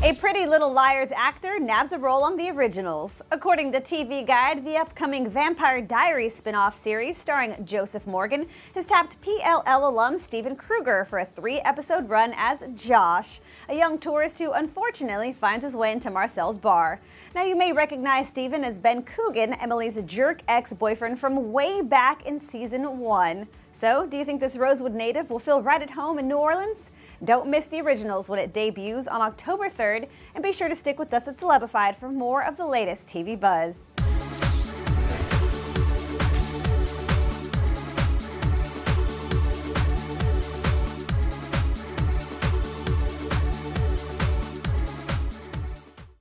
A Pretty Little Liars actor nabs a role on The Originals. According to TV Guide, the upcoming Vampire Diaries spin-off series starring Joseph Morgan has tapped PLL alum Steven Krueger for a 3-episode run as Josh, a young tourist who unfortunately finds his way into Marcel's bar. Now, you may recognize Steven as Ben Coogan, Emily's jerk ex-boyfriend from way back in season 1. So, do you think this Rosewood native will feel right at home in New Orleans? Don't miss The Originals when it debuts on October 3rd, and be sure to stick with us at Celebified for more of the latest TV buzz.